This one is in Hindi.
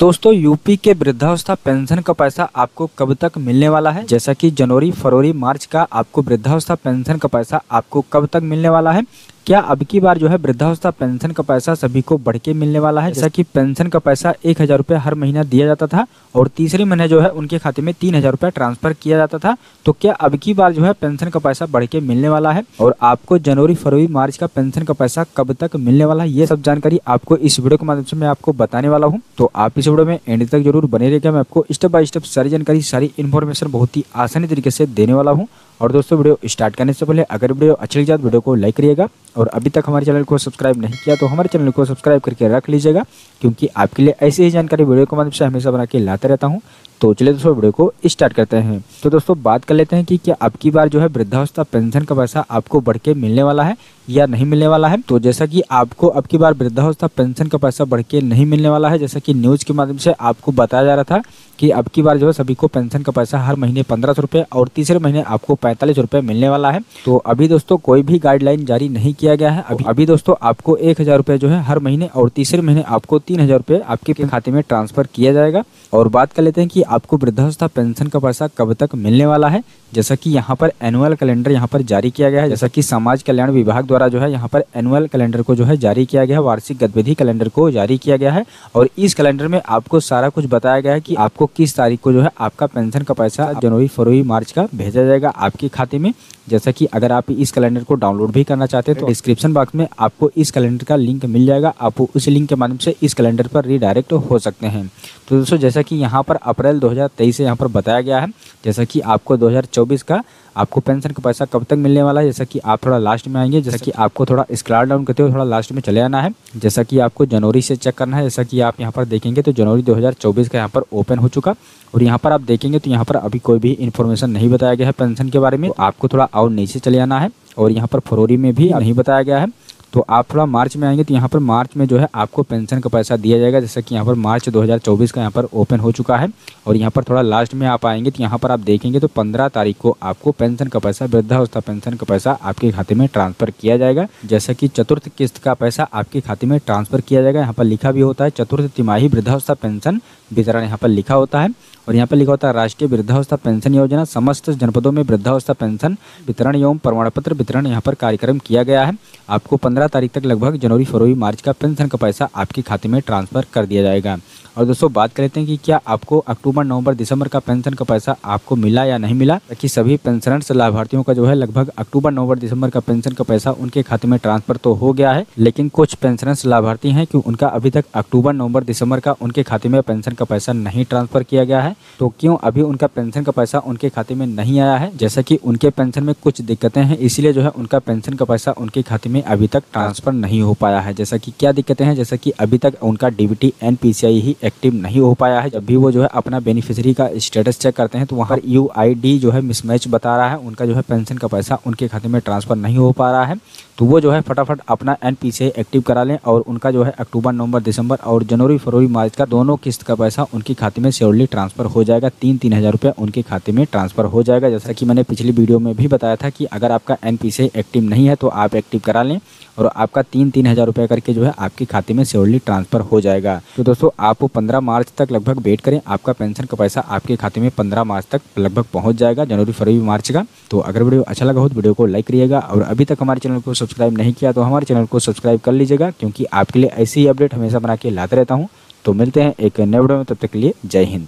दोस्तों यूपी के वृद्धावस्था पेंशन का पैसा आपको कब तक मिलने वाला है? जैसा कि जनवरी फरवरी मार्च का आपको वृद्धावस्था पेंशन का पैसा आपको कब तक मिलने वाला है? क्या अब की बार जो है वृद्धावस्था पेंशन का पैसा सभी को बढ़ के मिलने वाला है? जैसा कि पेंशन का पैसा 1000 रुपये हर महीना दिया जाता था और तीसरे महीने जो है उनके खाते में 3000 रुपये ट्रांसफर किया जाता था, तो क्या अब की बार जो है पेंशन का पैसा बढ़ के मिलने वाला है और आपको जनवरी फरवरी मार्च का पेंशन का पैसा कब तक मिलने वाला है, ये सब जानकारी आपको इस वीडियो के माध्यम से मैं आपको बताने वाला हूँ। तो आप इस वीडियो में एंड तक जरूर बने रहिएगा। मैं आपको स्टेप बाय स्टेप सारी जानकारी, सारी इन्फॉर्मेशन बहुत ही आसानी तरीके से देने वाला हूँ। और दोस्तों वीडियो स्टार्ट करने से पहले अगर वीडियो अच्छी लग जाए तो वीडियो को लाइक करिएगा और अभी तक हमारे चैनल को सब्सक्राइब नहीं किया तो हमारे चैनल को सब्सक्राइब करके रख लीजिएगा, क्योंकि आपके लिए ऐसी ही जानकारी वीडियो के माध्यम से हमेशा बना के लाते रहता हूं। तो चलिए दोस्तों वीडियो को स्टार्ट करते हैं। तो दोस्तों बात कर लेते हैं कि क्या अब की बार जो है वृद्धावस्था पेंशन का पैसा आपको बढ़ के मिलने वाला है या नहीं मिलने वाला है। तो जैसा कि आपको अब की बार वृद्धावस्था पेंशन का पैसा बढ़ के नहीं मिलने वाला है, जैसा कि न्यूज़ के माध्यम से आपको बताया जा रहा था कि अब की बार जो है सभी को पेंशन का पैसा हर महीने 1500 रुपये और तीसरे महीने आपको 4500 रुपये मिलने वाला है। तो अभी दोस्तों कोई भी गाइडलाइन जारी नहीं किया गया है। अभी दोस्तों आपको 1000 रुपये जो है हर महीने और तीसरे महीने आपको 3000 रुपये आपके खाते में ट्रांसफर किया जाएगा। और बात कर लेते हैं कि आपको वृद्धावस्था पेंशन का पैसा कब तक मिलने वाला है। जैसा कि यहाँ पर एनुअल कैलेंडर यहाँ पर जारी किया गया है, जैसा कि समाज कल्याण विभाग द्वारा जो है यहाँ पर एनुअल कैलेंडर को जो है जारी किया गया है, वार्षिक गतिविधि कैलेंडर को जारी किया गया है। और इस कैलेंडर में आपको सारा कुछ बताया गया है कि आपको किस तारीख को जो है आपका पेंशन का पैसा जनवरी फरवरी मार्च का भेजा जाएगा आपके खाते में। जैसा कि अगर आप इस कैलेंडर को डाउनलोड भी करना चाहते हैं तो डिस्क्रिप्शन बॉक्स में आपको इस कैलेंडर का लिंक मिल जाएगा, आप उस लिंक के माध्यम से इस कैलेंडर पर रीडायरेक्ट हो सकते हैं। तो दोस्तों जैसा कि यहाँ पर अप्रैल 2023 से यहाँ पर बताया गया है, जैसा कि आपको 2024 का आपको पेंशन का पैसा कब तक मिलने वाला है। जैसा कि आप थोड़ा लास्ट में आएंगे, जैसा कि आपको थोड़ा स्क्रॉल डाउन करते हुए थोड़ा लास्ट में चले आना है। जैसा कि आपको जनवरी से चेक करना है, जैसा कि आप यहाँ पर देखेंगे तो जनवरी 2024 का यहाँ पर ओपन हो चुका और यहाँ पर आप देखेंगे तो यहाँ पर अभी कोई भी इन्फॉर्मेशन नहीं बताया गया है पेंशन के बारे में। आपको थोड़ा और नीचे चले आना है और यहाँ पर फरवरी में भी नहीं बताया गया है। तो आप थोड़ा मार्च में आएंगे तो यहाँ पर मार्च में जो है आपको पेंशन का पैसा दिया जाएगा। जैसा कि यहाँ पर मार्च 2024 का यहाँ पर ओपन हो चुका है और यहाँ पर थोड़ा लास्ट में आप आएंगे तो यहाँ पर आप देखेंगे तो 15 तारीख को आपको पेंशन का पैसा, वृद्धावस्था पेंशन का पैसा आपके खाते में ट्रांसफर किया जाएगा। जैसा कि चतुर्थ किस्त का पैसा आपके खाते में ट्रांसफर किया जाएगा। यहाँ पर लिखा भी होता है चतुर्थ तिमाही वृद्धावस्था पेंशन वितरण, यहाँ पर लिखा होता है। और यहाँ पर लिखा होता है राष्ट्रीय वृद्धावस्था पेंशन योजना समस्त जनपदों में वृद्धावस्था पेंशन वितरण एवं प्रमाण पत्र वितरण यहाँ पर कार्यक्रम किया गया है। आपको 15 तारीख तक लगभग जनवरी फरवरी मार्च का पेंशन का पैसा आपके खाते में ट्रांसफर कर दिया जाएगा। और दोस्तों बात कर लेते हैं कि क्या आपको अक्टूबर नवंबर दिसंबर का पेंशन का पैसा आपको मिला या नहीं मिला। कि सभी पेंशनर्स लाभार्थियों का जो है लगभग अक्टूबर नवंबर दिसंबर का पेंशन का पैसा उनके खाते में ट्रांसफर तो हो गया है, लेकिन कुछ पेंशनर्स लाभार्थी हैं कि उनका अभी तक अक्टूबर नवंबर दिसंबर का उनके खाते में पेंशन का पैसा नहीं ट्रांसफर किया गया है। तो क्यों अभी उनका पेंशन का पैसा उनके खाते में नहीं आया है? जैसा कि उनके पेंशन में कुछ दिक्कतें हैं, इसलिए जो है उनका पेंशन का पैसा उनके खाते में अभी तक ट्रांसफर नहीं हो पाया है। जैसा कि क्या दिक्कतें हैं, जैसा कि अभी तक उनका डीबीटी एनपीसीआई ही एक्टिव नहीं हो पाया है। जब भी वो जो है अपना बेनिफिशियरी का स्टेटस चेक करते हैं तो वहाँ पर यूआईडी जो है मिसमैच बता रहा है, उनका जो है पेंशन का पैसा उनके खाते में ट्रांसफर नहीं हो पा रहा है। तो वो जो है फटाफट अपना एनपीसीआई एक्टिव करा लें और उनका जो है अक्टूबर नवंबर दिसंबर और जनवरी फरवरी मार्च का दोनों किस्त का पैसा उनके खाते में श्योरली ट्रांसफर हो जाएगा। 3000 रुपये उनके खाते में ट्रांसफर हो जाएगा। जैसा कि मैंने पिछली वीडियो में भी बताया था कि अगर आपका एनपीसीआई एक्टिव नहीं है तो आप एक्टिव करा लें और आपका 3000 रुपये करके जो है आपके खाते में श्योरली ट्रांसफर हो जाएगा। तो दोस्तों आप 15 मार्च तक लगभग वेट करें, आपका पेंशन का पैसा आपके खाते में 15 मार्च तक लगभग पहुंच जाएगा, जनवरी फरवरी मार्च का। तो अगर वीडियो अच्छा लगा हो तो वीडियो को लाइक करिएगा और अभी तक हमारे चैनल को सब्सक्राइब नहीं किया तो हमारे चैनल को सब्सक्राइब कर लीजिएगा, क्योंकि आपके लिए ऐसी ही अपडेट हमेशा बना के लाते रहता हूँ। तो मिलते हैं एक नए वीडियो में, तब तक के लिए जय हिंद।